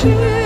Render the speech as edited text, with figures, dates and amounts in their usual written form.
she